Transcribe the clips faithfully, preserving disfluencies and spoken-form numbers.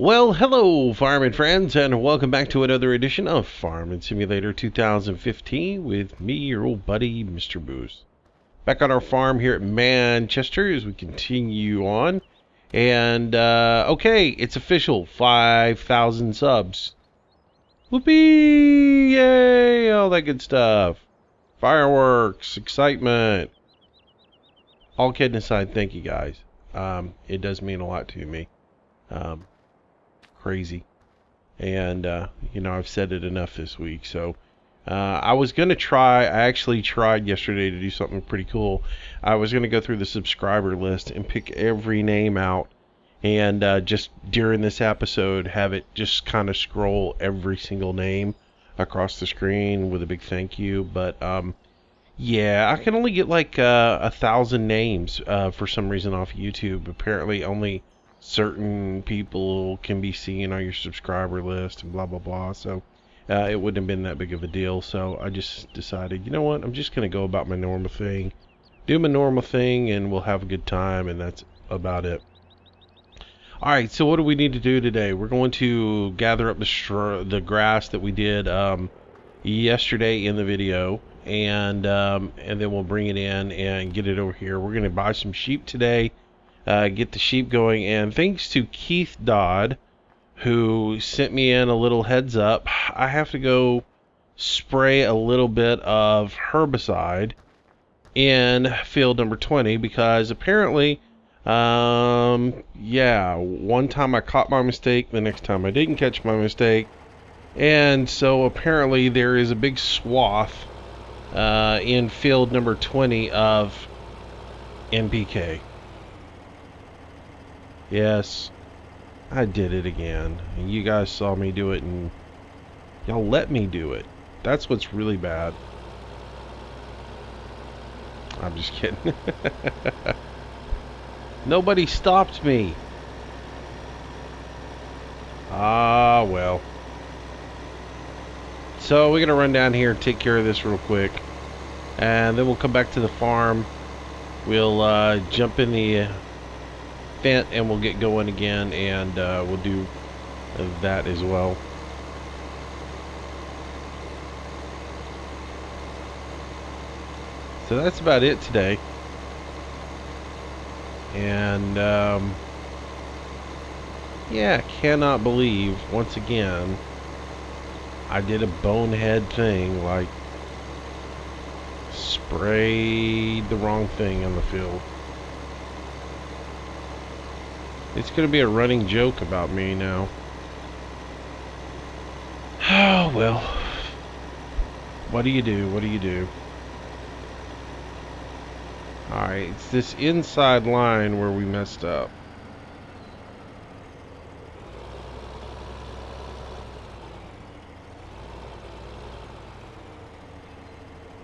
Well, hello farming friends, and welcome back to another edition of Farming Simulator twenty fifteen with me, your old buddy Mistermoose. Back on our farm here at Manchester as we continue on. And uh okay, it's official, five thousand subs. Whoopee! Yay! All that good stuff. Fireworks, excitement. All kidding aside, thank you guys. Um it does mean a lot to me. Um crazy. And uh you know, I've said it enough this week, so uh I was gonna try, I actually tried yesterday to do something pretty cool. I was gonna go through the subscriber list and pick every name out, and uh just during this episode have it just kind of scroll every single name across the screen with a big thank you. But um yeah, I can only get like uh a thousand names uh for some reason off YouTube. Apparently only certain people can be seen on your subscriber list and blah blah blah. So uh, it wouldn't have been that big of a deal, so I just decided, you know what, I'm just gonna go about my normal thing, do my normal thing, and we'll have a good time, and that's about it. Alright, so what do we need to do today? We're going to gather up the, the grass that we did um, yesterday in the video, and um, and then we'll bring it in and get it over here. We're gonna buy some sheep today. Uh, get the sheep going, and thanks to Keith Dodd, who sent me in a little heads up, I have to go spray a little bit of herbicide in field number twenty, because apparently, um, yeah, one time I caught my mistake, the next time I didn't catch my mistake, and so apparently there is a big swath uh, in field number twenty of M P K. Yes, I did it again, and you guys saw me do it, and y'all let me do it. That's what's really bad. I'm just kidding. Nobody stopped me. Ah, well. So we're going to run down here and take care of this real quick, and then we'll come back to the farm. We'll uh, jump in the... Uh, Vent, and we'll get going again, and uh, we'll do that as well. So that's about it today, and um, yeah, I cannot believe once again I did a bonehead thing, like sprayed the wrong thing on the field. It's going to be a running joke about me now. Oh, well. What do you do? What do you do? Alright, it's this inside line where we messed up.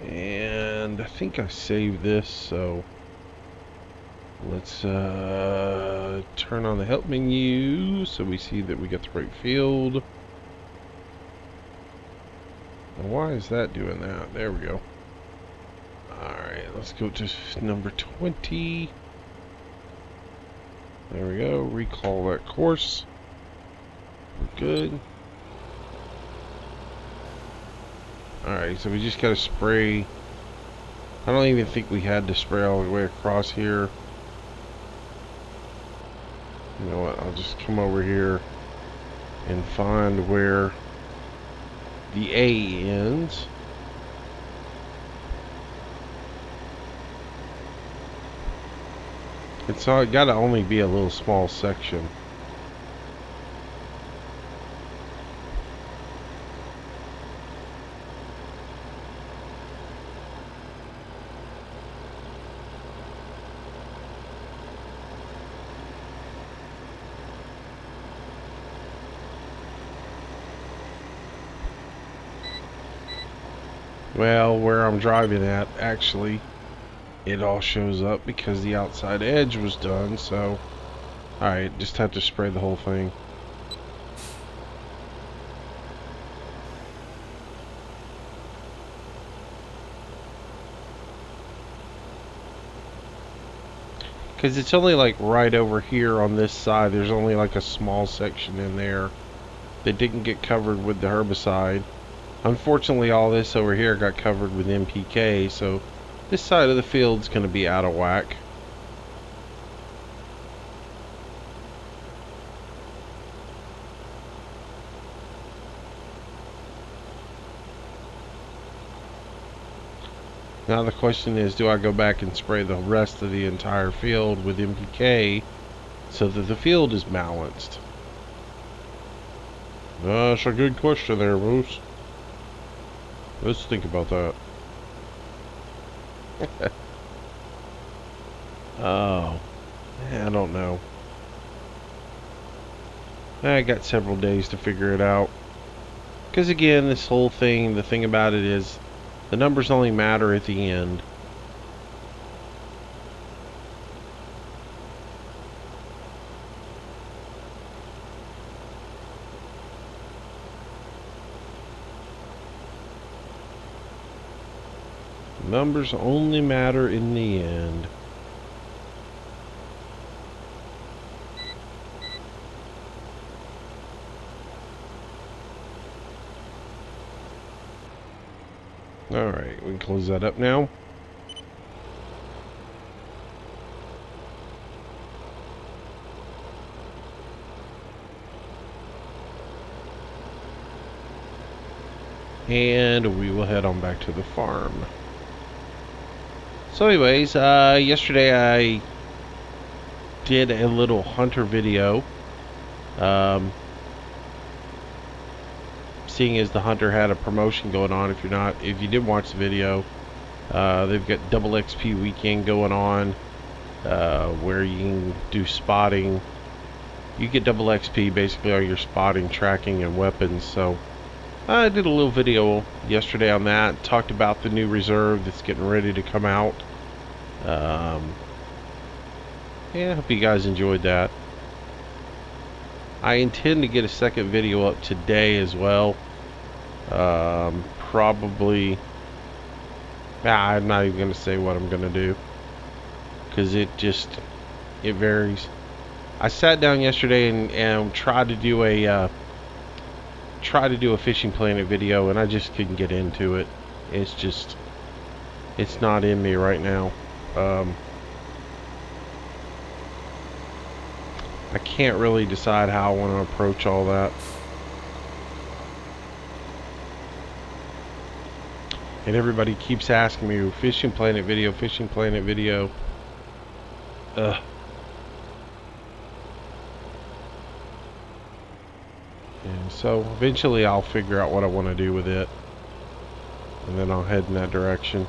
And I think I saved this, so... Let's uh, turn on the help menu so we see that we got the right field. And why is that doing that? There we go. Alright, let's go to number twenty. There we go. Recall that course. We're good. Alright, so we just got to spray. I don't even think we had to spray all the way across here. You know what, I'll just come over here and find where the A ends. And so it gotta only be a little small section. Well, where I'm driving at, actually, it all shows up because the outside edge was done, so... Alright, just have to spray the whole thing. Because it's only like right over here on this side. There's only like a small section in there that didn't get covered with the herbicide. Unfortunately, all this over here got covered with M P K, so this side of the field's going to be out of whack. Now the question is, do I go back and spray the rest of the entire field with M P K so that the field is balanced? That's a good question there, Moose. Let's think about that. Oh, I don't know. I got several days to figure it out. Because again, this whole thing, the thing about it is, the numbers only matter at the end. Numbers only matter in the end. Alright, we can close that up now. And we will head on back to the farm. So anyways, uh, yesterday I did a little hunter video. Um, seeing as the hunter had a promotion going on, if you're not, if you did watch the video, uh, they've got double X P weekend going on, uh, where you can do spotting. You get double X P basically on your spotting, tracking, and weapons. So I did a little video yesterday on that, talked about the new reserve that's getting ready to come out. Um, yeah, I hope you guys enjoyed that. I intend to get a second video up today as well. Um, probably, nah, I'm not even going to say what I'm going to do, because it just, it varies. I sat down yesterday and, and tried to do a, uh, tried to do a Fishing Planet video, and I just couldn't get into it. It's just, it's not in me right now. Um, I can't really decide how I want to approach all that. And everybody keeps asking me, Fishing Planet video, Fishing Planet video. Ugh. And so eventually I'll figure out what I want to do with it. And then I'll head in that direction.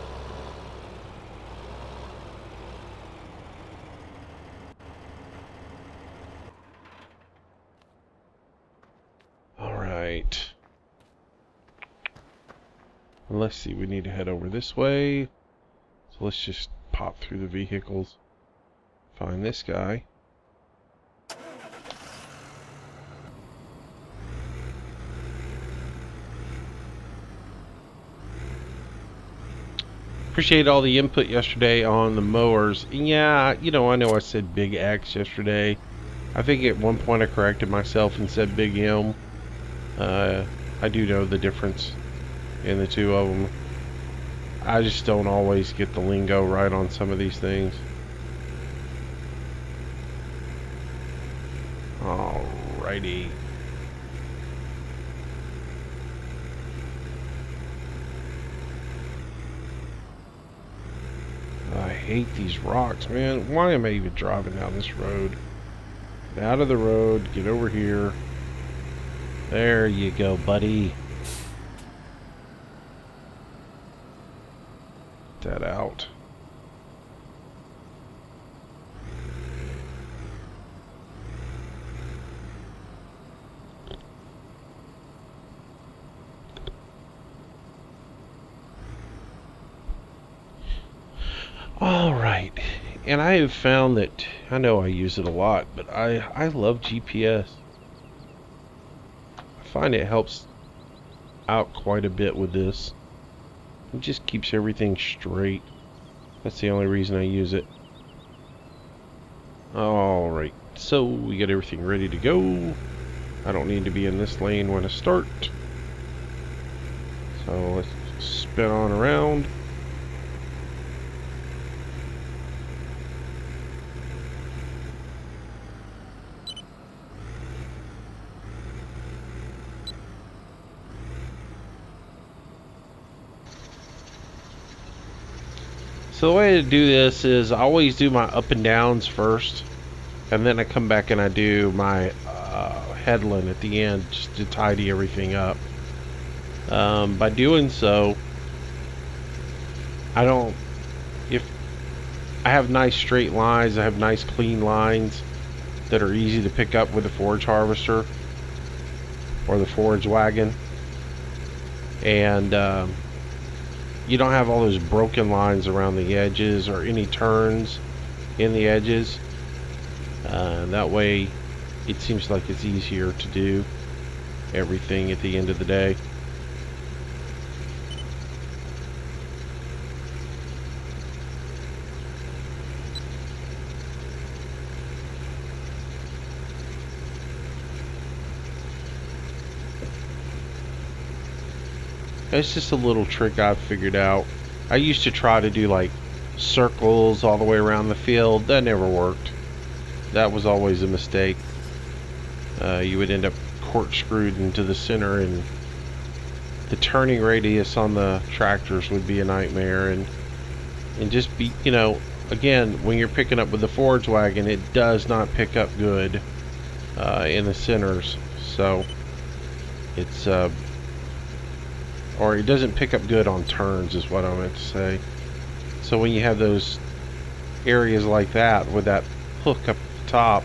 Let's see, we need to head over this way. So let's just pop through the vehicles. Find this guy. Appreciate all the input yesterday on the mowers. And yeah, you know, I know I said Big X yesterday. I think at one point I corrected myself and said Big M. Uh, I do know the difference in the two of them. I just don't always get the lingo right on some of these things. Alrighty. I hate these rocks, man. Why am I even driving down this road? Get out of the road, get over here. There you go, buddy. That out. All right, and I have found that, I know I use it a lot, but I, I love G P S. I find it helps out quite a bit with this. It just keeps everything straight. That's the only reason I use it. Alright, so we got everything ready to go. I don't need to be in this lane when I start. So let's spin on around. So the way to do this is I always do my up and downs first, and then I come back and I do my uh, headland at the end just to tidy everything up. Um, by doing so, I don't, if I have nice straight lines, I have nice clean lines that are easy to pick up with the forage harvester or the forage wagon, and um, you don't have all those broken lines around the edges or any turns in the edges. Uh, that way it seems like it's easier to do everything at the end of the day. It's just a little trick I've figured out. I used to try to do like circles all the way around the field. That never worked. That was always a mistake. Uh, you would end up corkscrewed into the center, and the turning radius on the tractors would be a nightmare. And and just be, you know, again, when you're picking up with the forage wagon, it does not pick up good uh, in the centers. So it's uh, or it doesn't pick up good on turns is what I meant to say. So when you have those areas like that with that hook up the top,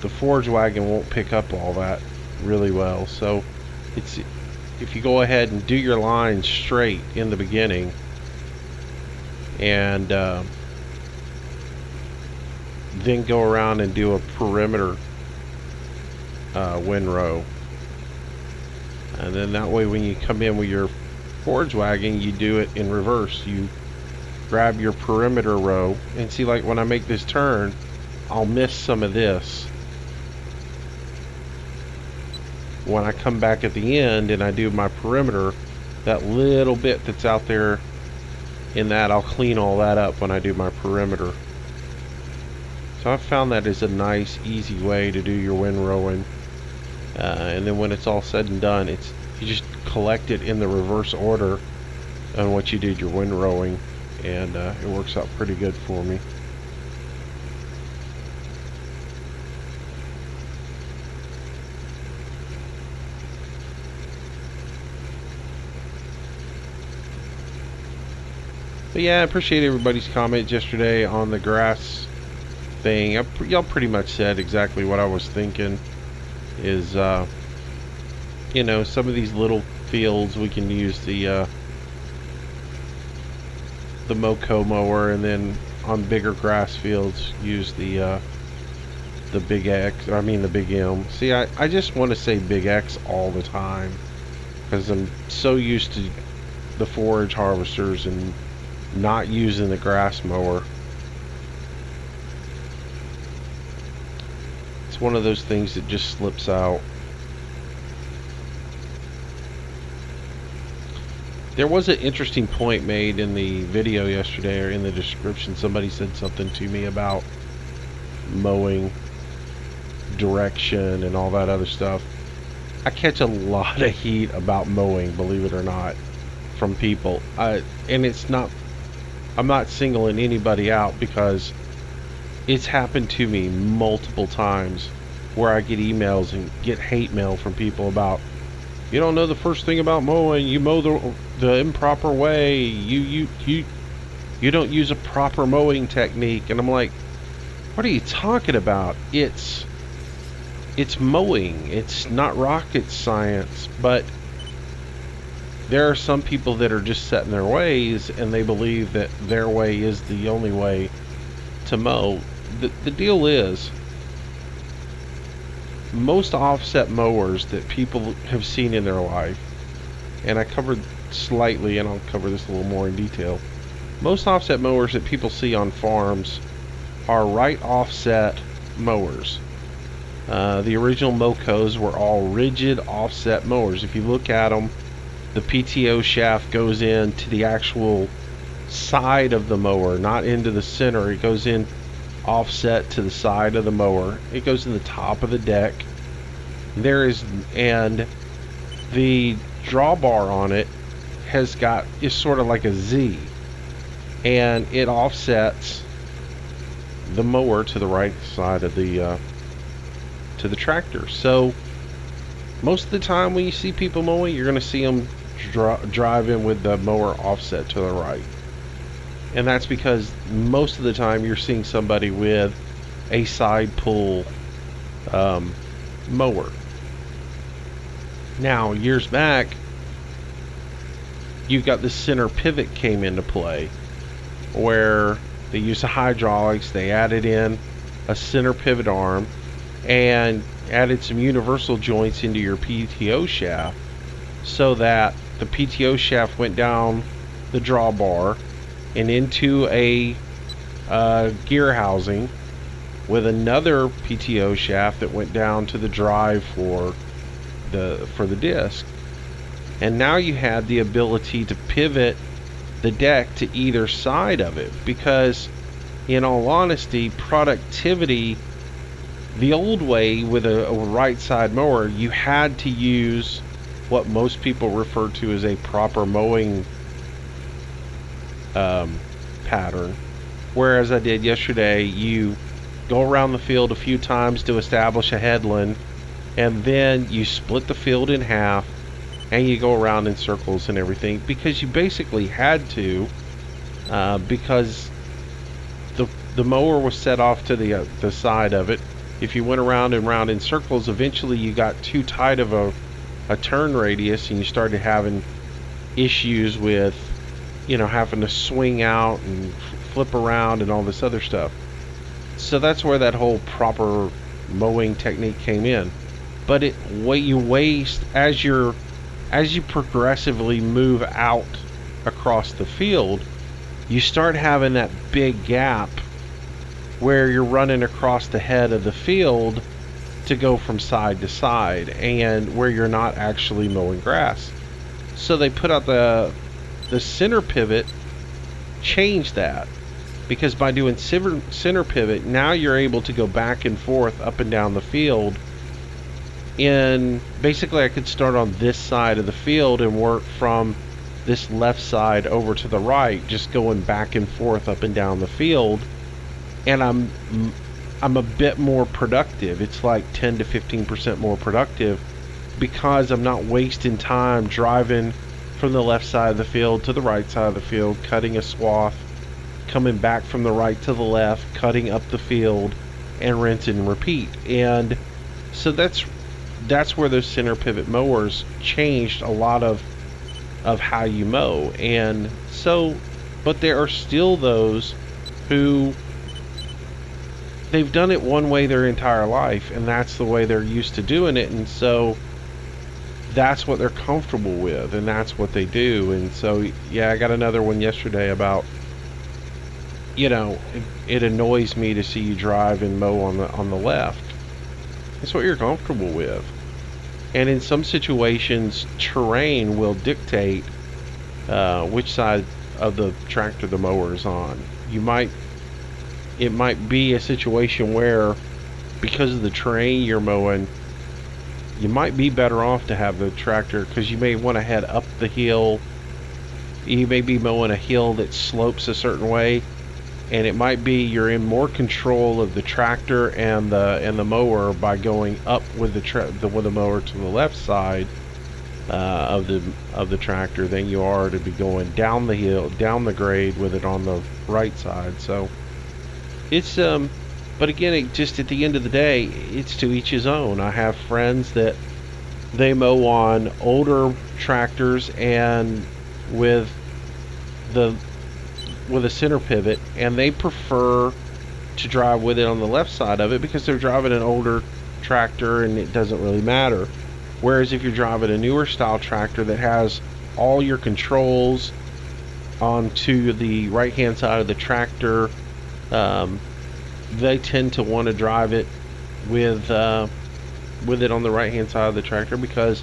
the forage wagon won't pick up all that really well. So it's, if you go ahead and do your lines straight in the beginning, and uh, then go around and do a perimeter uh, windrow, and then that way when you come in with your forage wagon, you do it in reverse. You grab your perimeter row, and see, like when I make this turn, I'll miss some of this. When I come back at the end and I do my perimeter, that little bit that's out there in that, I'll clean all that up when I do my perimeter. So I found that is a nice, easy way to do your windrowing. Uh, and then when it's all said and done, it's, you just collect it in the reverse order on what you did your windrowing, and uh, it works out pretty good for me. But yeah, I appreciate everybody's comments yesterday on the grass thing. Y'all pretty much said exactly what I was thinking. Is uh, you know, some of these little fields we can use the uh, the MOCO mower, and then on bigger grass fields use the uh, the big X, I mean the big M. See, I, I just want to say big X all the time because I'm so used to the forage harvesters and not using the grass mower. It's one of those things that just slips out. There was an interesting point made in the video yesterday, or in the description. Somebody said something to me about mowing direction and all that other stuff. I catch a lot of heat about mowing, believe it or not, from people. I, and it's not, I'm not singling anybody out, because it's happened to me multiple times where I get emails and get hate mail from people about, you don't know the first thing about mowing, you mow the, the improper way, you, you, you, you don't use a proper mowing technique. And I'm like, what are you talking about? It's, it's mowing. It's not rocket science. But there are some people that are just set in their ways, and they believe that their way is the only way to mow. The, the deal is, most offset mowers that people have seen in their life, and I covered slightly, and I'll cover this a little more in detail, most offset mowers that people see on farms are right offset mowers. Uh, the original MOCOs were all rigid offset mowers. If you look at them, the P T O shaft goes in to the actual side of the mower, not into the center. It goes in offset to the side of the mower. It goes in the top of the deck. There is, and the drawbar on it has got, is sort of like a Z, and it offsets the mower to the right side of the uh, to the tractor. So most of the time when you see people mowing, you're going to see them dri driving with the mower offset to the right, and that's because most of the time you're seeing somebody with a side pull um, mower. Now years back, you've got the center pivot came into play, where the use of hydraulics, they added in a center pivot arm and added some universal joints into your P T O shaft, so that the P T O shaft went down the drawbar and into a uh, gear housing with another P T O shaft that went down to the drive for the for the disc. And now you had the ability to pivot the deck to either side of it, because in all honesty, productivity, the old way with a, a right side mower, you had to use what most people refer to as a proper mowing um, pattern, whereas I did yesterday, you go around the field a few times to establish a headland, and then you split the field in half and you go around in circles and everything, because you basically had to, uh, because the the mower was set off to the uh, the side of it. If you went around and round in circles, eventually you got too tight of a, a turn radius, and you started having issues with, you know, having to swing out and flip around and all this other stuff. So that's where that whole proper mowing technique came in. But it what you waste as you're as you progressively move out across the field, you start having that big gap where you're running across the head of the field to go from side to side, and where you're not actually mowing grass. So they put out the the center pivot, changed that, because by doing center pivot, now you're able to go back and forth up and down the field. In basically, I could start on this side of the field and work from this left side over to the right, just going back and forth up and down the field, and I'm I'm a bit more productive. It's like ten to fifteen percent more productive, because I'm not wasting time driving from the left side of the field to the right side of the field, cutting a swath, coming back from the right to the left, cutting up the field, and rinse and repeat. And so that's that's where those center pivot mowers changed a lot of of how you mow. And so, but there are still those who they've done it one way their entire life, and that's the way they're used to doing it, and so that's what they're comfortable with, and that's what they do. And so, yeah, I got another one yesterday about, you know, it, it annoys me to see you drive and mow on the on the left. It's what you're comfortable with, and in some situations terrain will dictate uh, which side of the tractor the mower is on. You might it might be a situation where, because of the terrain you're mowing, you might be better off to have the tractor, because you may want to head up the hill. You may be mowing a hill that slopes a certain way, and it might be you're in more control of the tractor and the and the mower by going up with the, tra the with the mower to the left side uh, of the of the tractor than you are to be going down the hill, down the grade with it on the right side. So it's um, but again, it just at the end of the day, it's to each his own. I have friends that they mow on older tractors and with the with a center pivot, and they prefer to drive with it on the left side of it because they're driving an older tractor and it doesn't really matter. Whereas if you're driving a newer style tractor that has all your controls onto the right hand side of the tractor, um, they tend to want to drive it with uh, with it on the right hand side of the tractor, because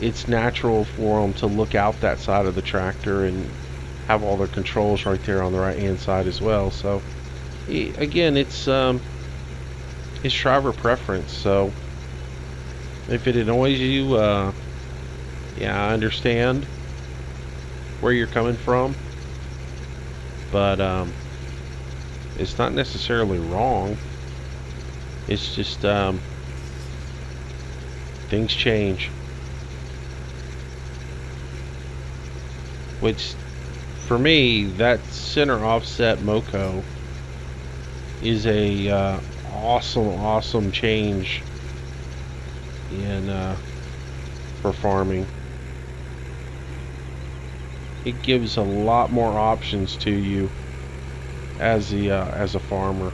it's natural for them to look out that side of the tractor and have all their controls right there on the right hand side as well. So again, it's um, it's driver preference. So if it annoys you, uh, yeah, I understand where you're coming from, but um, it's not necessarily wrong. It's just um, things change, which for me, that center offset MOCO is a uh, awesome, awesome change in uh, for farming. It gives a lot more options to you as the uh, as a farmer.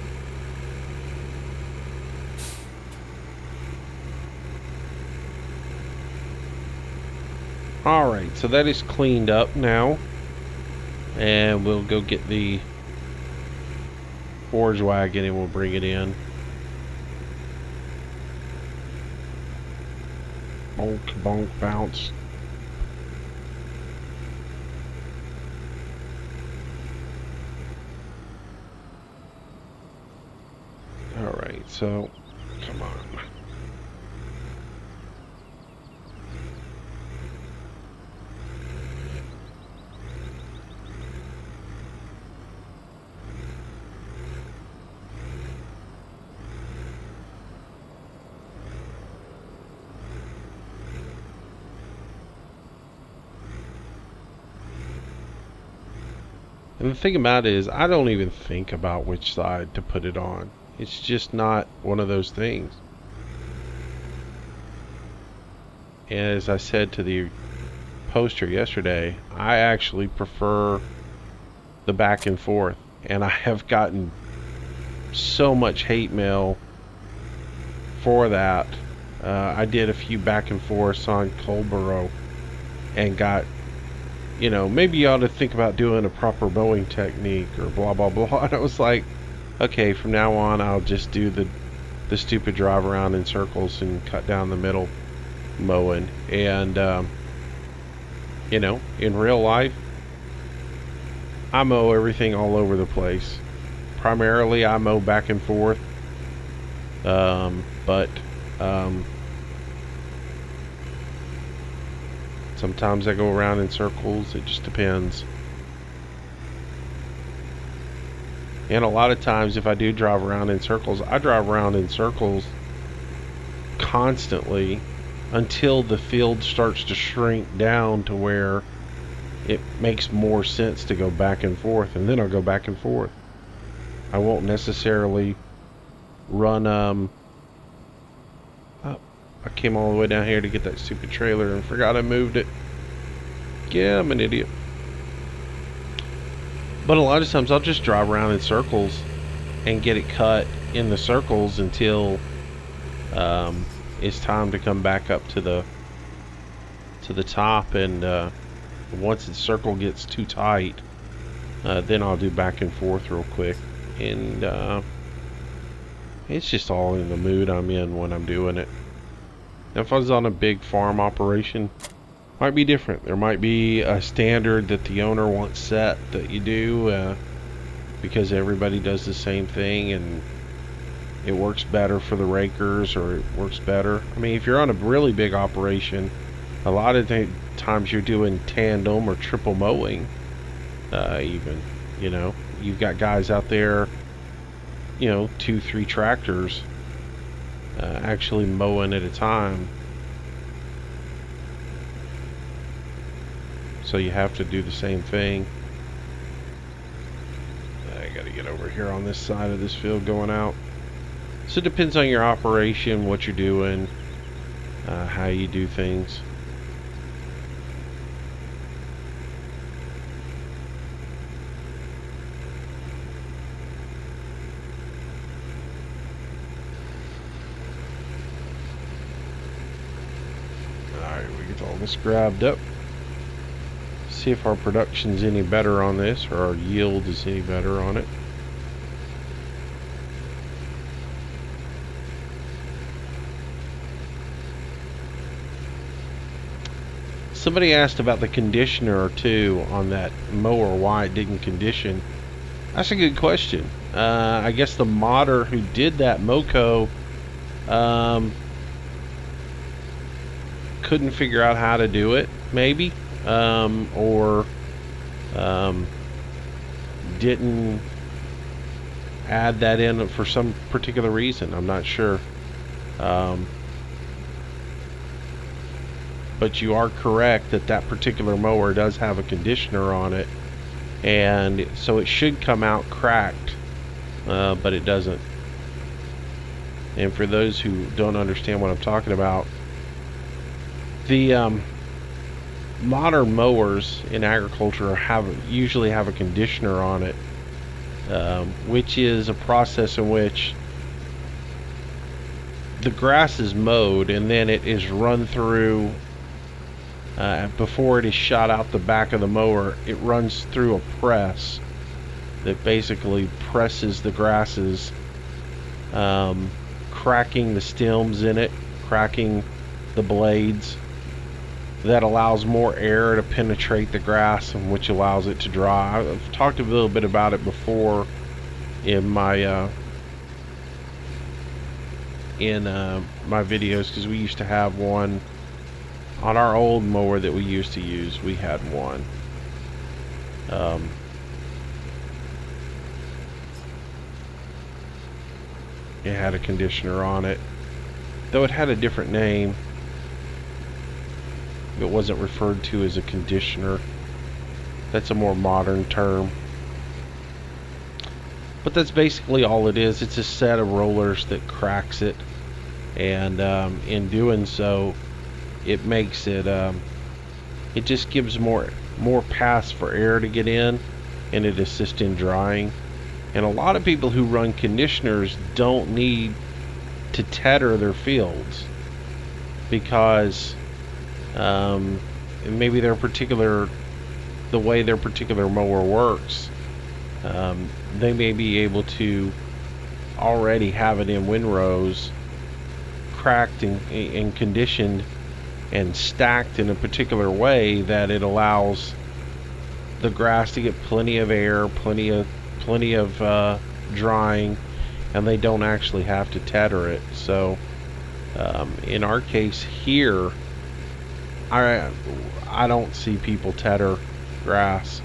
All right, so that is cleaned up now, and we'll go get the forage wagon and we'll bring it in. Bonk, bonk, bounce. All right, so come on. And the thing about it is, I don't even think about which side to put it on. It's just not one of those things. As I said to the poster yesterday, I actually prefer the back and forth. And I have gotten so much hate mail for that. Uh, I did a few back and forths on Colborough and got, you know, maybe you ought to think about doing a proper mowing technique or blah, blah, blah. And I was like, okay, from now on, I'll just do the, the stupid drive around in circles and cut down the middle mowing. And, um, you know, in real life, I mow everything all over the place. Primarily, I mow back and forth. Um, but, um... sometimes I go around in circles. It just depends. And a lot of times, if I do drive around in circles, I drive around in circles constantly until the field starts to shrink down to where it makes more sense to go back and forth, and then I'll go back and forth. I won't necessarily run um I came all the way down here to get that stupid trailer and forgot I moved it. Yeah, I'm an idiot. But a lot of times I'll just drive around in circles and get it cut in the circles until um, it's time to come back up to the to the top. And uh, once the circle gets too tight, uh, then I'll do back and forth real quick. And uh, it's just all in the mood I'm in when I'm doing it. Now, if I was on a big farm operation, might be different. There might be a standard that the owner wants set that you do uh, because everybody does the same thing and it works better for the rakers, or it works better. I mean, if you're on a really big operation, a lot of th times you're doing tandem or triple mowing uh, even. You know, you've got guys out there, you know, two, three tractors. Uh, actually mowing at a time, so you have to do the same thing. I gotta get over here on this side of this field going out. So it depends on your operation, what you're doing, uh, how you do things. This grabbed up. See if our production's any better on this, or our yield is any better on it. Somebody asked about the conditioner too on that mower, why it didn't condition. That's a good question. Uh, I guess the modder who did that MOCO um, couldn't figure out how to do it, maybe, um, or um, didn't add that in for some particular reason. I'm not sure. Um, but you are correct that that particular mower does have a conditioner on it, and so it should come out cracked, uh, but it doesn't. And for those who don't understand what I'm talking about, the um, modern mowers in agriculture have usually have a conditioner on it, um, which is a process in which the grass is mowed and then it is run through, uh, before it is shot out the back of the mower, it runs through a press that basically presses the grasses, um, cracking the stems in it, cracking the blades. That allows more air to penetrate the grass, and which allows it to dry. I've talked a little bit about it before in my uh, in uh, my videos, because we used to have one on our old mower that we used to use. We had one. Um, it had a conditioner on it, though it had a different name. It wasn't referred to as a conditioner. That's a more modern term. But that's basically all it is. It's a set of rollers that cracks it, and um, in doing so, it makes it. Um, it just gives more more paths for air to get in, and it assists in drying. And a lot of people who run conditioners don't need to tether their fields, because um, maybe their particular the way their particular mower works. Um, they may be able to already have it in windrows cracked and, and conditioned and stacked in a particular way that it allows the grass to get plenty of air, plenty of plenty of uh, drying, and they don't actually have to tether it. So um, in our case here, I, I don't see people tether grass.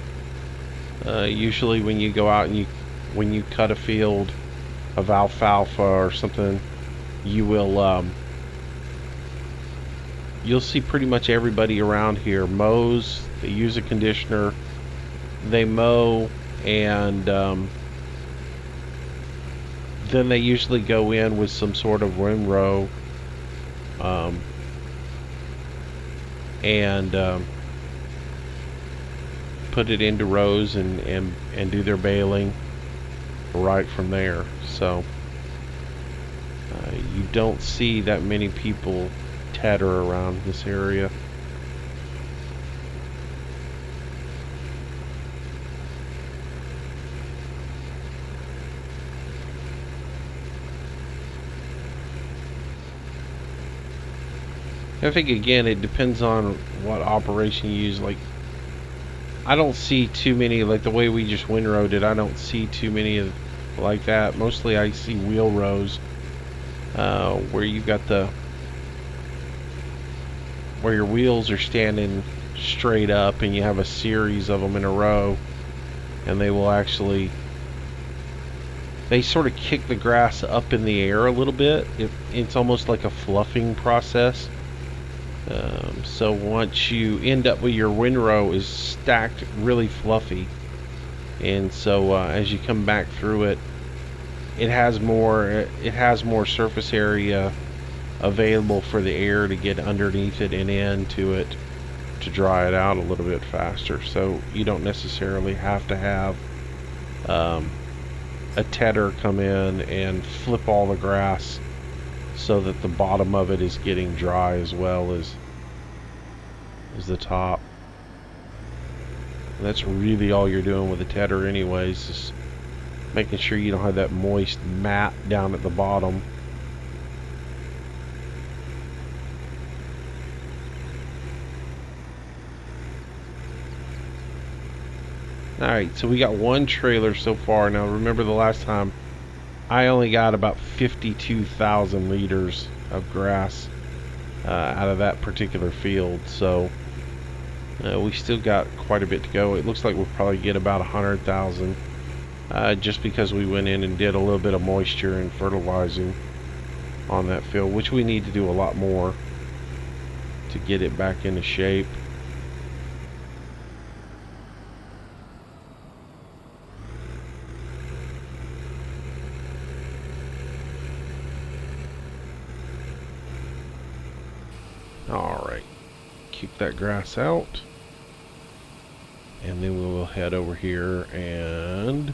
Uh, usually when you go out and you when you cut a field of alfalfa or something, you will um, you'll see pretty much everybody around here mows. They use a conditioner, they mow, and um, then they usually go in with some sort of windrow, um, and um, put it into rows and, and, and do their baling right from there. So uh, you don't see that many people tether around this area. I think again it depends on what operation you use. Like, I don't see too many, like the way we just windrowed it, I don't see too many of like that. Mostly I see wheel rows, uh, where you've got the, where your wheels are standing straight up and you have a series of them in a row, and they will actually, they sort of kick the grass up in the air a little bit. It, it's almost like a fluffing process. Um, so once you end up with your windrow is stacked really fluffy, and so uh, as you come back through it, it has more it has more surface area available for the air to get underneath it and into it to dry it out a little bit faster. So you don't necessarily have to have um, a tether come in and flip all the grass so that the bottom of it is getting dry as well as as the top. And that's really all you're doing with the tether anyways, is making sure you don't have that moist mat down at the bottom. Alright, so we got one trailer so far. Now remember the last time I only got about fifty-two thousand liters of grass uh, out of that particular field, so uh, we still got quite a bit to go. It looks like we'll probably get about one hundred thousand uh, just because we went in and did a little bit of moisture and fertilizing on that field, which we need to do a lot more to get it back into shape. Alright, keep that grass out, and then we will head over here and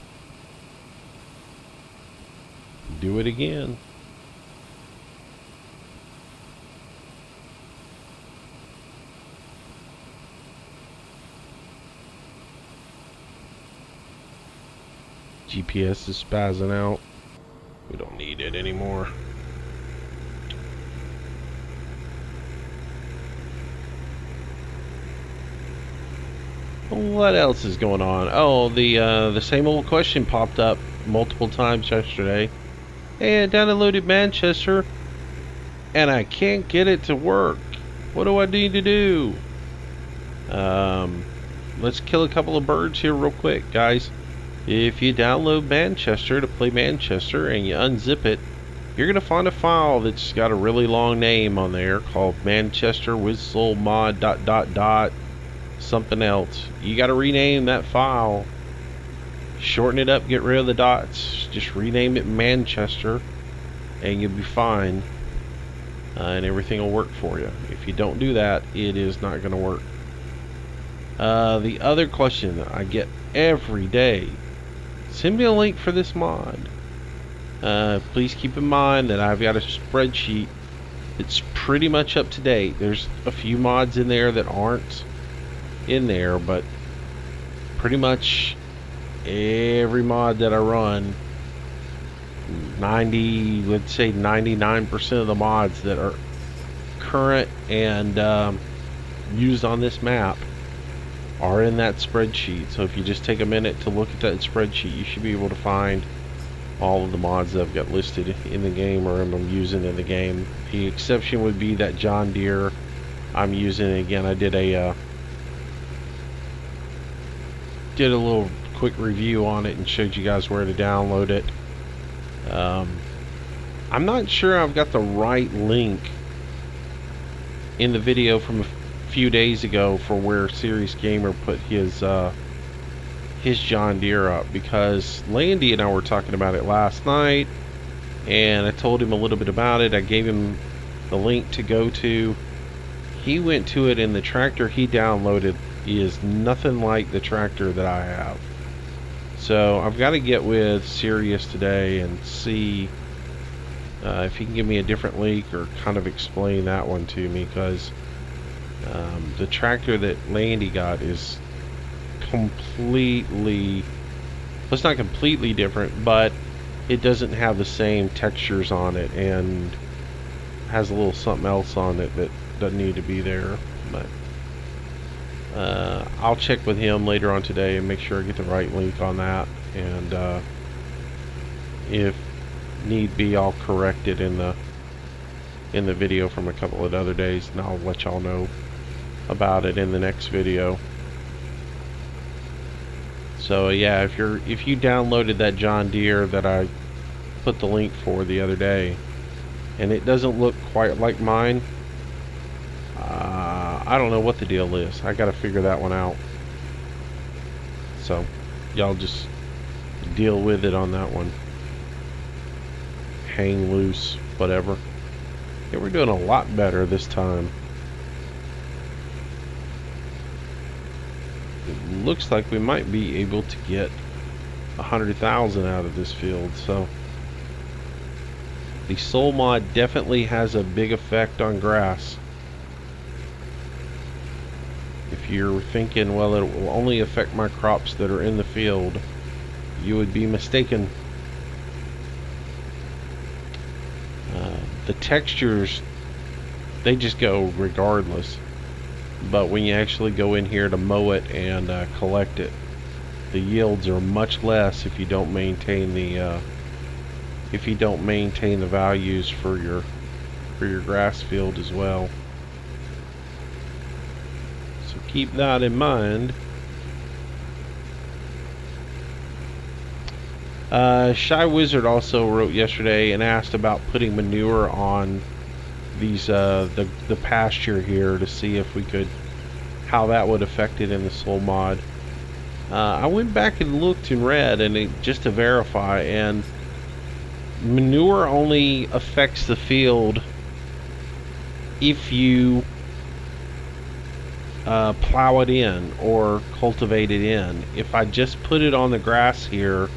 do it again. G P S is spazzing out. We don't need it anymore. What else is going on? Oh, the uh, the same old question popped up multiple times yesterday. Hey, I downloaded Manchester and I can't get it to work. What do I need to do? Um, let's kill a couple of birds here real quick, guys. If you download Manchester to play Manchester and you unzip it, you're going to find a file that's got a really long name on there called Manchester with Soil Mod dot dot dot something else. You got to rename that file, shorten it up, get rid of the dots, just rename it Manchester, and you'll be fine, uh, and everything will work for you. If you don't do that, it is not going to work. Uh, the other question that I get every day: send me a link for this mod. Uh, please keep in mind that I've got a spreadsheet that's pretty much up to date. There's a few mods in there that aren't in there, but pretty much every mod that I run, ninety, let's say ninety-nine percent of the mods that are current and um, used on this map are in that spreadsheet. So if you just take a minute to look at that spreadsheet, you should be able to find all of the mods that I've got listed in the game or I'm using in the game. The exception would be that John Deere I'm using. Again, I did a uh, did a little quick review on it and showed you guys where to download it. Um, I'm not sure I've got the right link in the video from a few days ago for where Sirius Gamer put his uh, his John Deere up, because Landy and I were talking about it last night and I told him a little bit about it. I gave him the link to go to. He went to it and the tractor he downloaded is nothing like the tractor that I have. So I've got to get with Sirius today and see uh, if he can give me a different link or kind of explain that one to me, because Um, the tractor that Landy got is completely, well, it's not completely different, but it doesn't have the same textures on it and has a little something else on it that doesn't need to be there. But uh, I'll check with him later on today and make sure I get the right link on that, and uh, if need be, I'll correct it in the in the video from a couple of other days, and I'll let y'all know about it in the next video. So yeah, if you're if you downloaded that John Deere that I put the link for the other day and it doesn't look quite like mine, uh, I don't know what the deal is. I gotta figure that one out, so y'all just deal with it on that one. Hang loose, whatever. Yeah, we're doing a lot better this time. It looks like we might be able to get one hundred thousand out of this field. So the Soil Mod definitely has a big effect on grass. If you're thinking, well, it will only affect my crops that are in the field, you would be mistaken. The textures, they just go regardless, but when you actually go in here to mow it and uh, collect it, the yields are much less if you don't maintain the uh, if you don't maintain the values for your for your grass field as well. So keep that in mind. Uh, Shy Wizard also wrote yesterday and asked about putting manure on these uh, the the pasture here to see if we could, how that would affect it in the Soil Mod. Uh, I went back and looked and read, and it, just to verify, and manure only affects the field if you uh, plow it in or cultivate it in. If I just put it on the grass here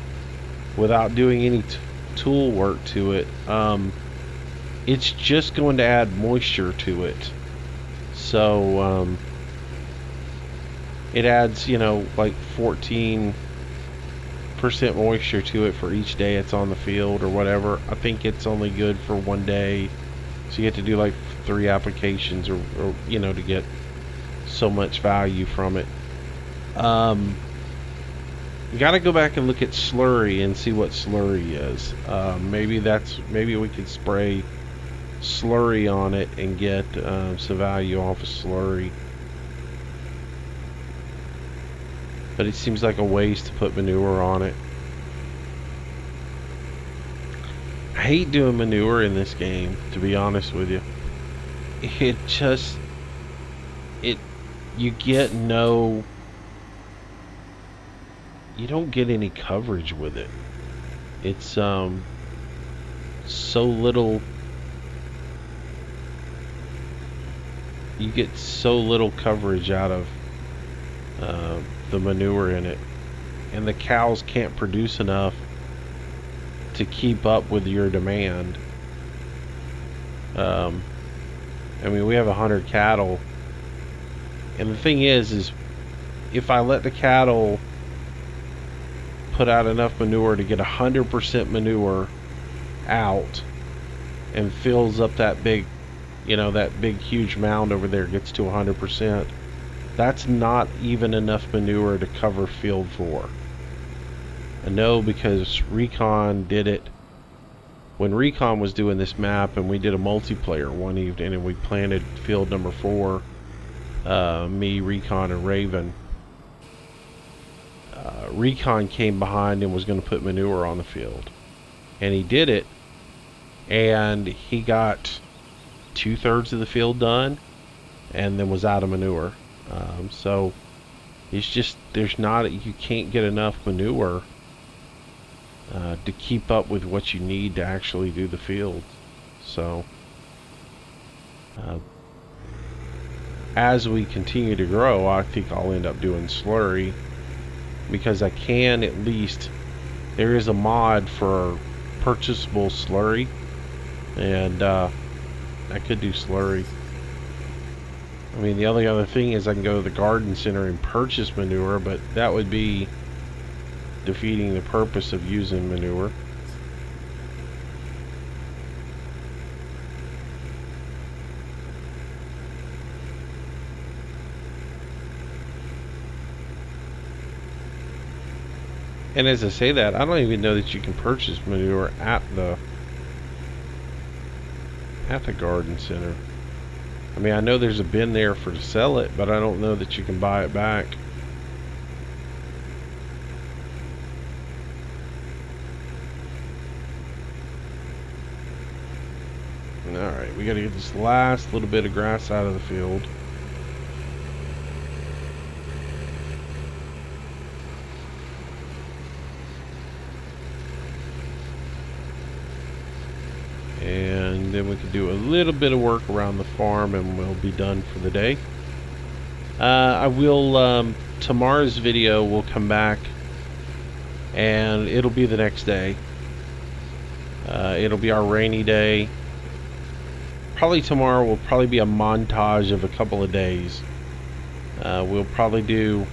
without doing any t tool work to it, um, it's just going to add moisture to it. So um, it adds, you know, like fourteen percent moisture to it for each day it's on the field or whatever. I think it's only good for one day, so you have to do like three applications or, or you know, to get so much value from it. Um, you gotta go back and look at slurry and see what slurry is. Uh, maybe that's maybe we could spray slurry on it and get uh, some value off of slurry. But it seems like a waste to put manure on it. I hate doing manure in this game, to be honest with you. It just it you get no you don't get any coverage with it. It's um so little you get so little coverage out of uh, the manure in it, and the cows can't produce enough to keep up with your demand. um, I mean, we have a hundred cattle, and the thing is is if I let the cattle put out enough manure to get one hundred percent manure out and fills up that big, you know, that big huge mound over there, gets to one hundred percent, that's not even enough manure to cover field four. I know, because Recon did it when Recon was doing this map, and we did a multiplayer one evening and we planted field number four, uh, me, Recon, and Raven. Uh, Recon came behind and was going to put manure on the field, and he did it, and he got two-thirds of the field done and then was out of manure. Um, so it's just, there's not, you can't get enough manure uh, to keep up with what you need to actually do the field. So uh, as we continue to grow, I think I'll end up doing slurry, because I can, at least there is a mod for purchasable slurry, and uh, I could do slurry. I mean, the only other thing is I can go to the garden center and purchase manure, but that would be defeating the purpose of using manure. And as I say that, I don't even know that you can purchase manure at the at the garden center. I mean, I know there's a bin there for to sell it, but I don't know that you can buy it back. All right, we got to get this last little bit of grass out of the field. And then we can do a little bit of work around the farm, and we'll be done for the day. Uh, I will, um, tomorrow's video will come back, and it'll be the next day. Uh, it'll be our rainy day. Probably tomorrow will probably be a montage of a couple of days. Uh, we'll probably do,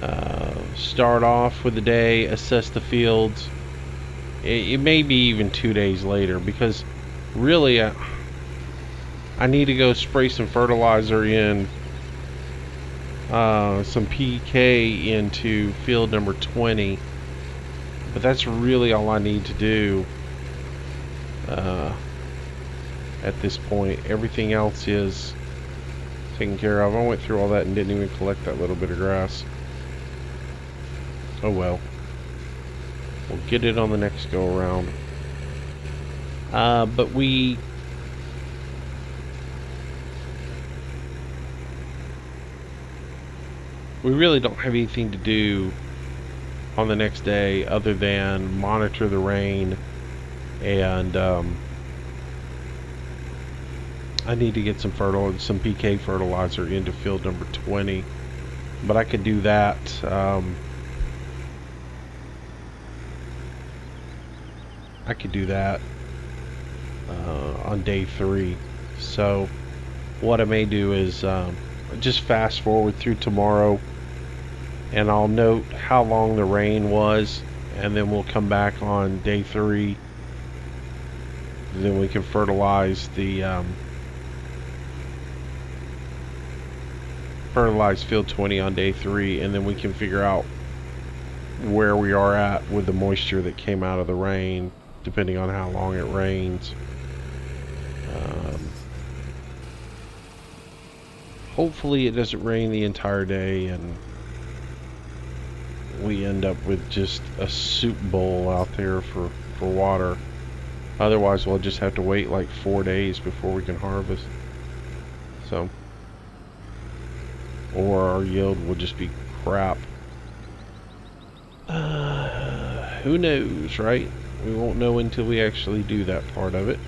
uh, start off with the day, assess the fields. It may be even two days later, because really I, I need to go spray some fertilizer in uh, some P K into field number twenty, but that's really all I need to do uh, at this point. Everything else is taken care of. I went through all that and didn't even collect that little bit of grass. Oh well, we'll get it on the next go around. Uh, but we we really don't have anything to do on the next day other than monitor the rain, and um, I need to get some fertile, some P K fertilizer into field number twenty, but I could do that. Um, I could do that uh, on day three. So what I may do is um, just fast forward through tomorrow, and I'll note how long the rain was, and then we'll come back on day three. Then we can fertilize the um, fertilize field twenty on day three, and then we can figure out where we are at with the moisture that came out of the rain, depending on how long it rains. Um, hopefully it doesn't rain the entire day and we end up with just a soup bowl out there for, for water. Otherwise we'll just have to wait like four days before we can harvest. So, or our yield will just be crap. Uh, who knows, right? We won't know until we actually do that part of it.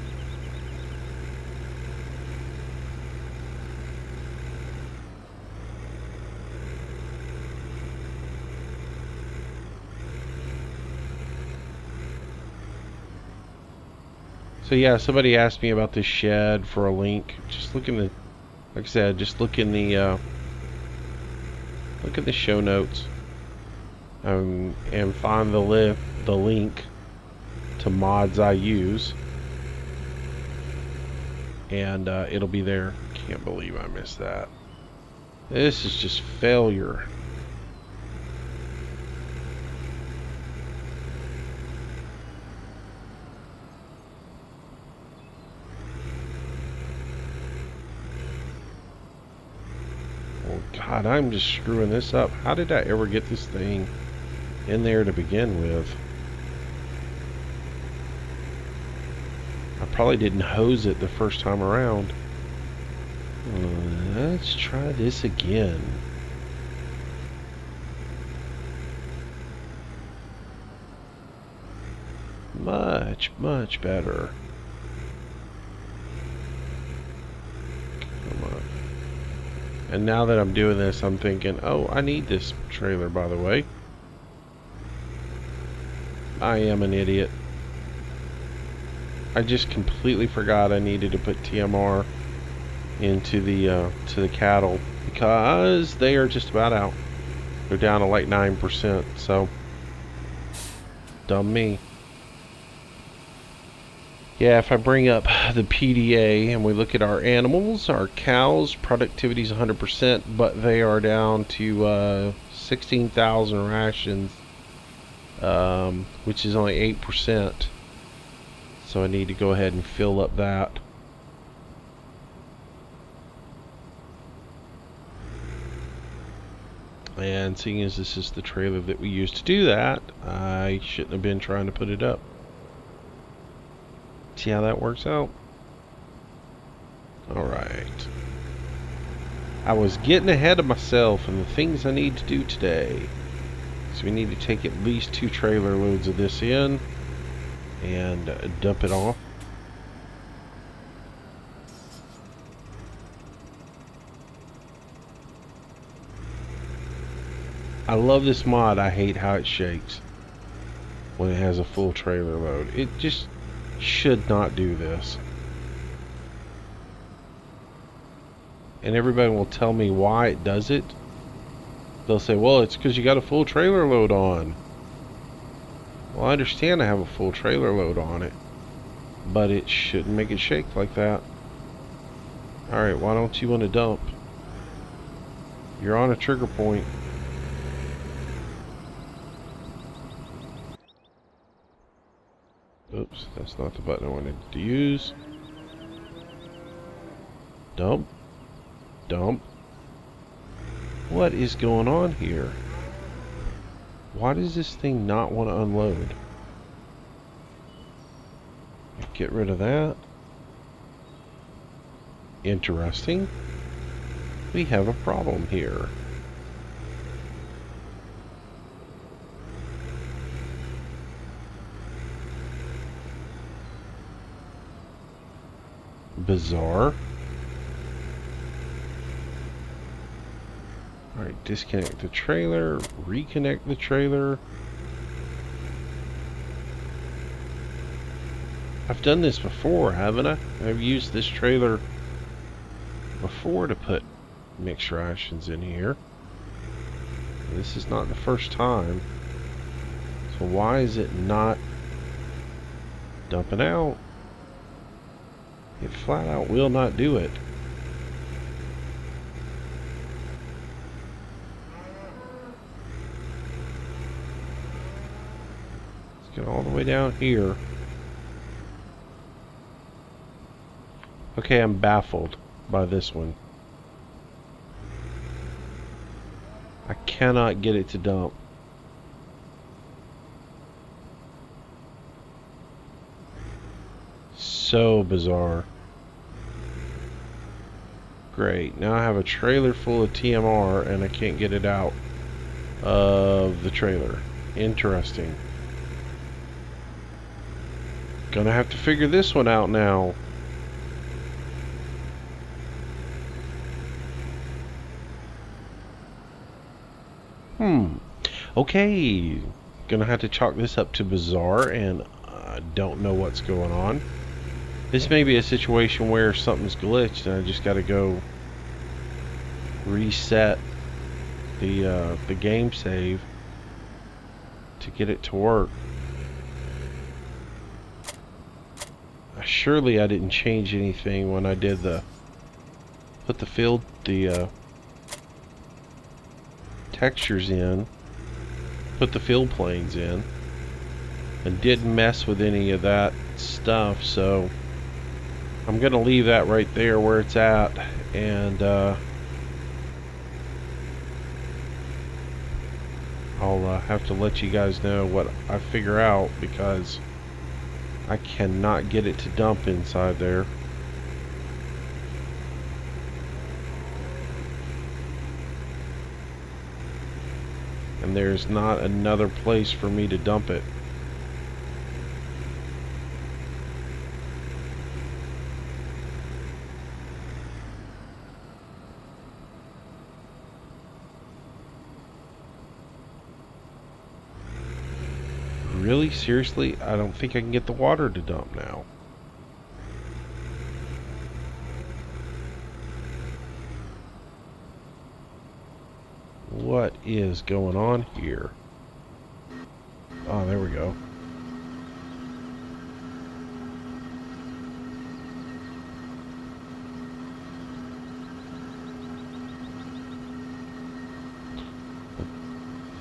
So yeah, somebody asked me about this shed for a link. Just look in the, like I said, just look in the, uh, look at the show notes, um, and find the li- the link to mods I use, and uh, it'll be there. Can't believe I missed that. This is just failure. Well, God, I'm just screwing this up. How did I ever get this thing in there to begin with? Probably didn't hose it the first time around. Let's try this again. Much, much better. Come on. And now that I'm doing this, I'm thinking, oh, I need this trailer, by the way. I am an idiot. I just completely forgot I needed to put T M R into the uh, to the cattle, because they are just about out. They're down to like nine percent. So dumb me. Yeah, if I bring up the P D A and we look at our animals, our cows productivity is one hundred percent, but they are down to uh, sixteen thousand rations, um, which is only eight percent. So I need to go ahead and fill up that. And seeing as this is the trailer that we used to do that, I shouldn't have been trying to put it up. See how that works out? Alright. I was getting ahead of myself and the things I need to do today. So we need to take at least two trailer loads of this in and dump it off. I love this mod. I hate how it shakes when it has a full trailer load. It just should not do this. And everybody will tell me why it does it. They'll say, well, it's because you got a full trailer load on. Well, I understand I have a full trailer load on it, but it shouldn't make it shake like that. Alright, why don't you want to dump? You're on a trigger point. Oops, that's not the button I wanted to use. Dump. Dump. What is going on here? Why does this thing not want to unload? Get rid of that. Interesting. We have a problem here. Bizarre. Alright, disconnect the trailer, reconnect the trailer. I've done this before, haven't I? I've used this trailer before to put mixture rations in here. This is not the first time. So why is it not dumping out? It flat out will not do it. Let's get all the way down here. Okay, I'm baffled by this one. I cannot get it to dump. So bizarre. Great, now I have a trailer full of T M R and I can't get it out of the trailer. Interesting. Gonna have to figure this one out now. Hmm. Okay. Gonna have to chalk this up to bizarre, and I uh, don't know what's going on. This may be a situation where something's glitched, and I just gotta go reset the uh, the game save to get it to work. Surely I didn't change anything when I did the put the field the. Uh, textures in, put the field planes in, and didn't mess with any of that stuff, so I'm gonna leave that right there where it's at, and uh, I'll uh, have to let you guys know what I figure out, because I cannot get it to dump inside there. And there's not another place for me to dump it. Really? Seriously? I don't think I can get the water to dump now. What is going on here? Oh, there we go.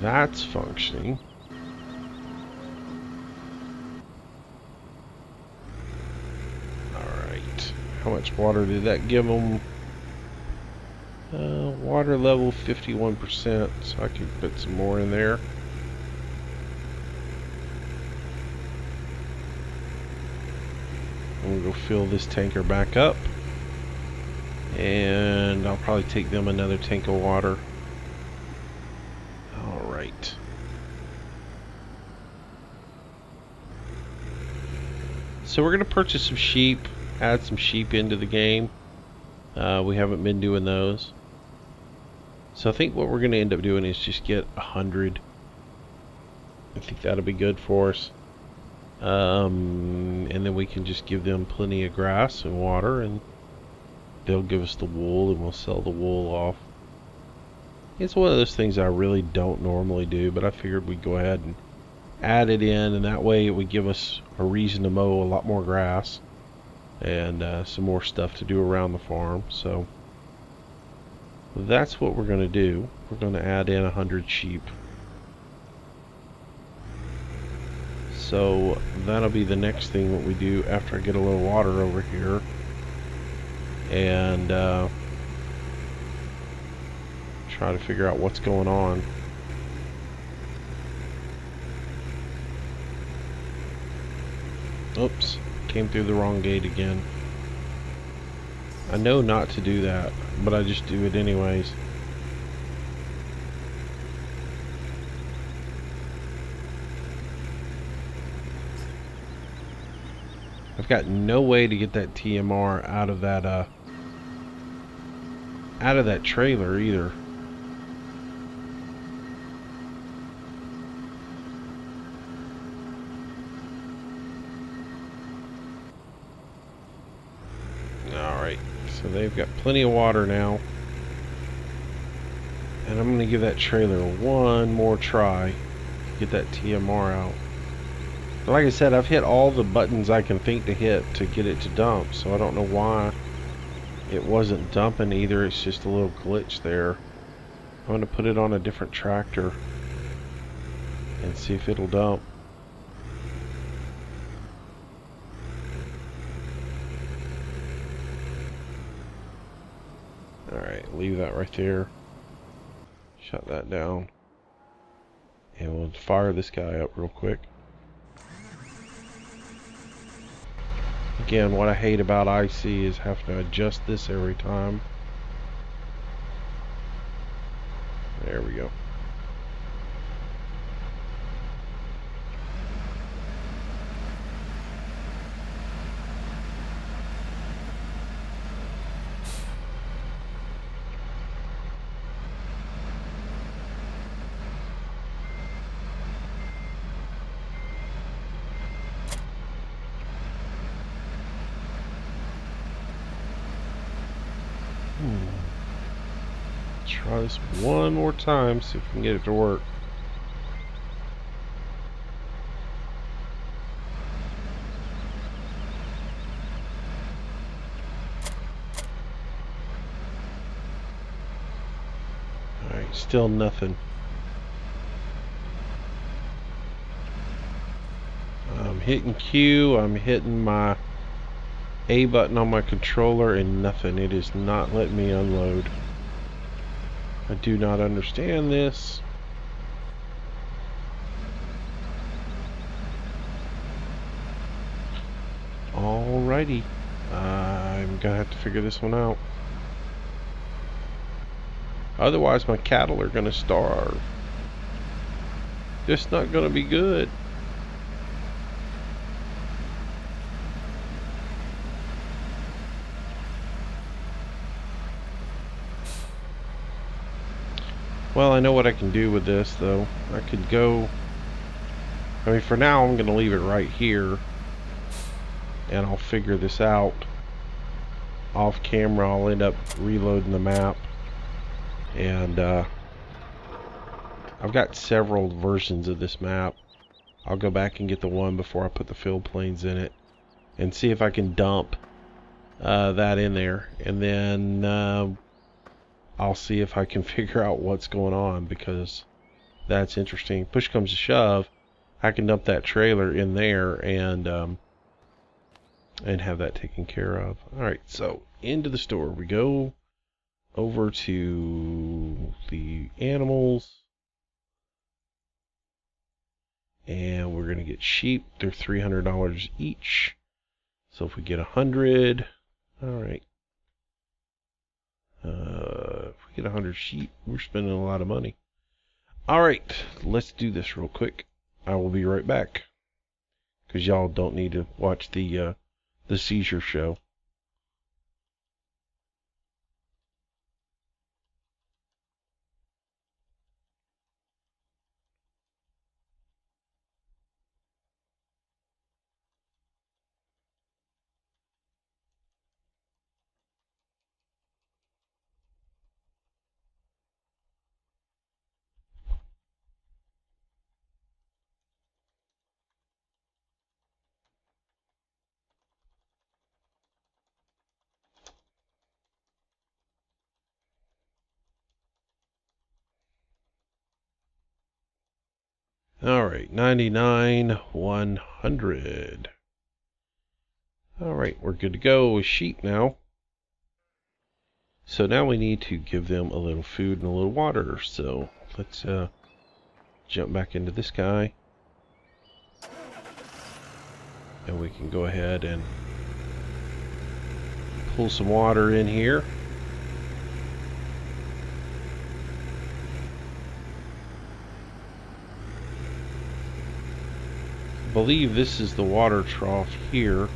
That's functioning. Alright. How much water did that give them? Uh, water level fifty-one percent, so I can put some more in there. We'll go fill this tanker back up, and I'll probably take them another tank of water. Alright. So we're going to purchase some sheep, add some sheep into the game. Uh, we haven't been doing those. So I think what we're going to end up doing is just get a hundred. I think that'll be good for us. Um, and then we can just give them plenty of grass and water, and they'll give us the wool, and we'll sell the wool off. It's one of those things I really don't normally do, but I figured we'd go ahead and add it in, and that way it would give us a reason to mow a lot more grass and uh, some more stuff to do around the farm. So that's what we're going to do. We're going to add in one hundred sheep. So that'll be the next thing that we do after I get a little water over here. And uh, try to figure out what's going on. Oops, came through the wrong gate again. I know not to do that, but I just do it anyways. I've got no way to get that T M R out of that uh out of that trailer either. So they've got plenty of water now, and I'm going to give that trailer one more try to get that T M R out. But like I said, I've hit all the buttons I can think to hit to get it to dump, so I don't know why it wasn't dumping either. It's just a little glitch there. I'm going to put it on a different tractor and see if it'll dump. Leave that right there, shut that down, and we'll fire this guy up real quick. Again, what I hate about I C is having to adjust this every time. There we go. Try this one more time, see if we can get it to work. Alright, still nothing. I'm hitting Q, I'm hitting my A button on my controller, and nothing. It is not letting me unload. I do not understand this. Alrighty. I'm gonna have to figure this one out. Otherwise my cattle are gonna starve. It's not gonna be good. Well, I know what I can do with this, though. I could go... I mean, for now, I'm going to leave it right here. And I'll figure this out. Off camera, I'll end up reloading the map. And, uh... I've got several versions of this map. I'll go back and get the one before I put the field planes in it. And see if I can dump uh, that in there. And then... Uh, I'll see if I can figure out what's going on, because that's interesting. Push comes to shove, I can dump that trailer in there and um, and have that taken care of. Alright, so into the store we go, over to the animals, and we're gonna get sheep. They're three hundred dollars each, so if we get a hundred, alright. Uh, if we get a hundred sheep, we're spending a lot of money. Alright, let's do this real quick. I will be right back. Because y'all don't need to watch the, uh, the seizure show. All right, ninety-nine, one hundred. All right, we're good to go with sheep now. So now we need to give them a little food and a little water. So let's uh, jump back into this guy. And we can go ahead and pull some water in here. I believe this is the water trough here.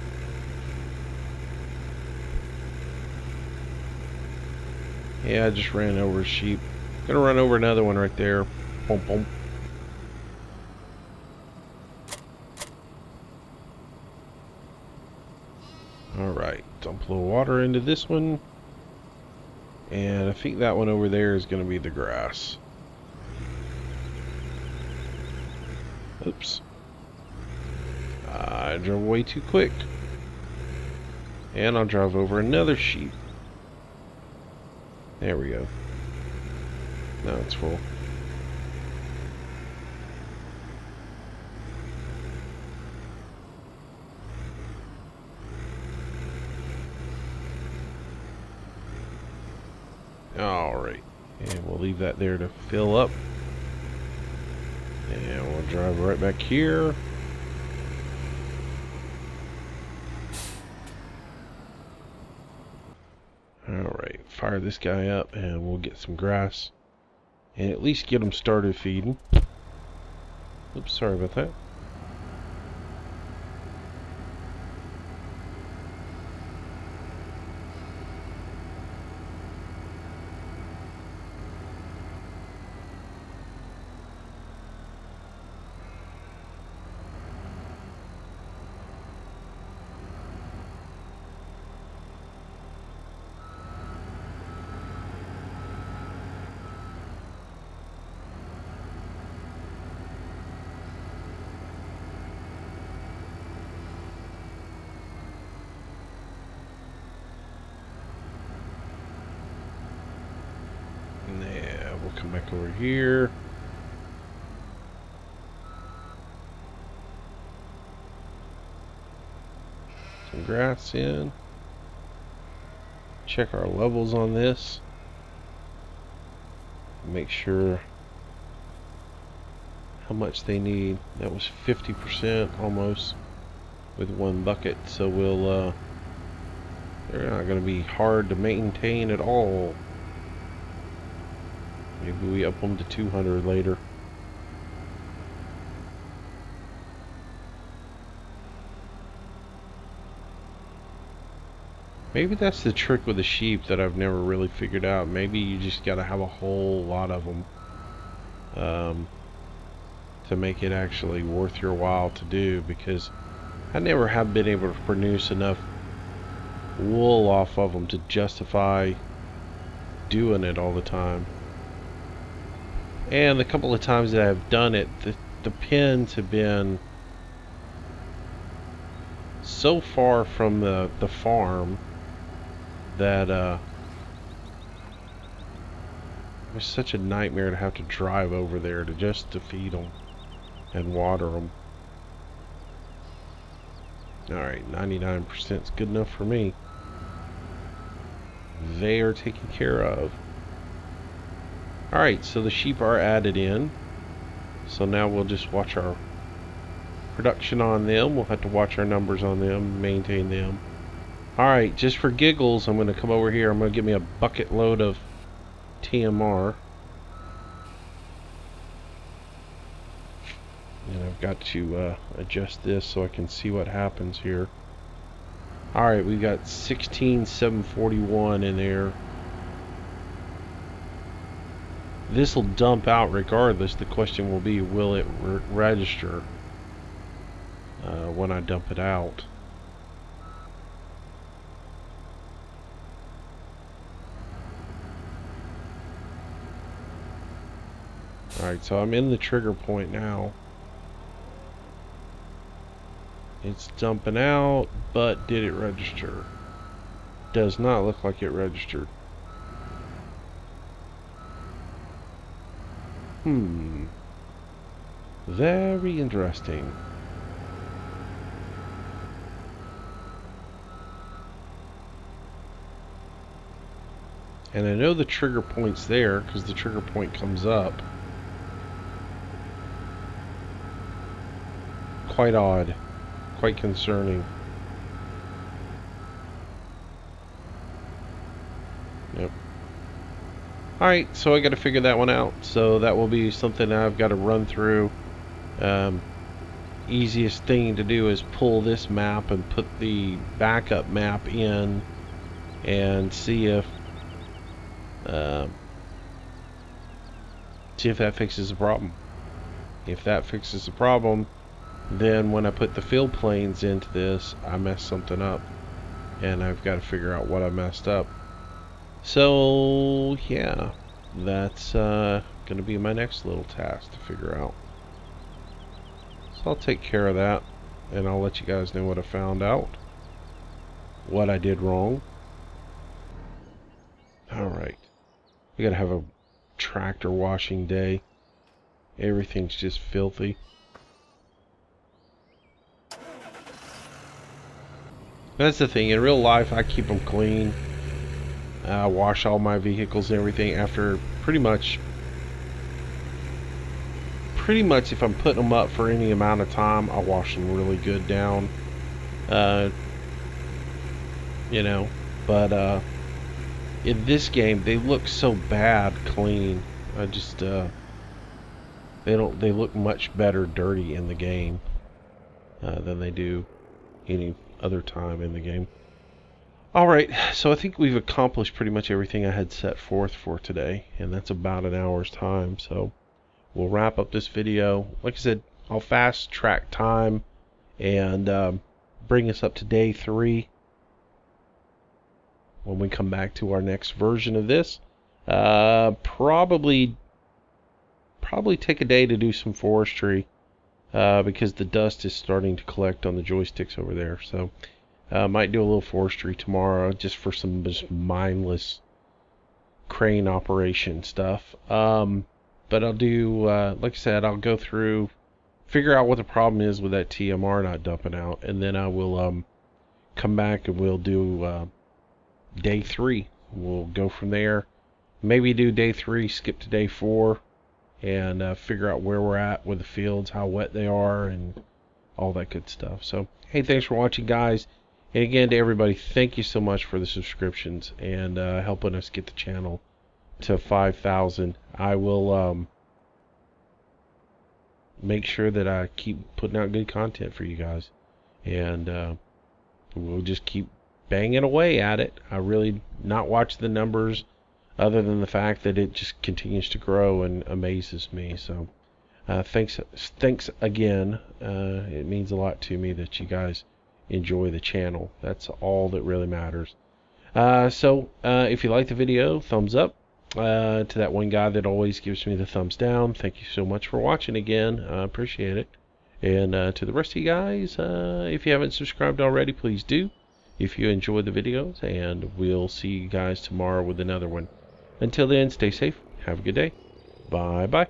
Yeah, I just ran over a sheep. Gonna run over another one right there. Boom, boom. Alright, dump a little water into this one. And I think that one over there is going to be the grass. Oops. I drove way too quick. And I'll drive over another sheep. There we go. Now it's full. Alright, and we'll leave that there to fill up. And we'll drive right back here. Alright, fire this guy up and we'll get some grass. And at least get them started feeding. Oops, sorry about that. Come back over here. Some grass in. Check our levels on this. Make sure how much they need. That was fifty percent almost with one bucket. So we'll, uh, they're not going to be hard to maintain at all. Maybe we up them to two hundred later. Maybe that's the trick with the sheep that I've never really figured out. Maybe you just gotta have a whole lot of them um, to make it actually worth your while to do, because I never have been able to produce enough wool off of them to justify doing it all the time. And the couple of times that I've done it, the, the pens have been so far from the, the farm that uh, it was such a nightmare to have to drive over there to just to feed them and water them. Alright, ninety-nine percent is good enough for me. They are taken care of. Alright, so the sheep are added in. So now we'll just watch our production on them. We'll have to watch our numbers on them, maintain them. Alright, just for giggles, I'm going to come over here. I'm going to give me a bucket load of T M R. And I've got to uh, adjust this so I can see what happens here. Alright, we've got sixteen seven forty-one in there. This will dump out regardless. The question will be, will it re register uh, when I dump it out? Alright, so I'm in the trigger point now. It's dumping out, but did it register? Does not look like it registered. Hmm. Very interesting. And I know the trigger point's there because the trigger point comes up. Quite odd. Quite concerning. Yep. Alright, so I got to figure that one out. So that will be something I've got to run through. Um, easiest thing to do is pull this map and put the backup map in and see if Uh, see if that fixes the problem. If that fixes the problem, then when I put the field planes into this, I messed something up, and I've got to figure out what I messed up. So yeah, that's uh, gonna be my next little task to figure out. So I'll take care of that, and I'll let you guys know what I found out, what I did wrong. Alright. We gotta have a tractor washing day. Everything's just filthy. That's the thing. In real life, I keep them clean. I wash all my vehicles and everything after pretty much... Pretty much if I'm putting them up for any amount of time, I wash them really good down. Uh, you know, but... uh in this game, they look so bad clean. I just uh, they don't. They look much better dirty in the game uh, than they do any other time in the game. All right, so I think we've accomplished pretty much everything I had set forth for today, and that's about an hour's time. So we'll wrap up this video. Like I said, I'll fast track time and um, bring us up to day three. When we come back to our next version of this, uh, probably probably take a day to do some forestry uh, because the dust is starting to collect on the joysticks over there. So I uh, might do a little forestry tomorrow just for some just mindless crane operation stuff. Um, but I'll do, uh, like I said, I'll go through, figure out what the problem is with that T M R not dumping out, and then I will um, come back and we'll do... Uh, day three. We'll go from there, maybe do day three, skip to day four, and uh, figure out where we're at with the fields, how wet they are, and all that good stuff. So hey, thanks for watching, guys, and again to everybody, thank you so much for the subscriptions and uh, helping us get the channel to five thousand. I will um, make sure that I keep putting out good content for you guys, and uh, we'll just keep banging away at it. I really not watch the numbers other than the fact that it just continues to grow and amazes me. So uh, thanks thanks again. Uh, it means a lot to me that you guys enjoy the channel. That's all that really matters. Uh, so uh, if you like the video, thumbs up. Uh, to that one guy that always gives me the thumbs down, thank you so much for watching again. I appreciate it. And uh, to the rest of you guys, uh, if you haven't subscribed already, please do. If you enjoyed the videos, and we'll see you guys tomorrow with another one. Until then, stay safe, have a good day, bye bye.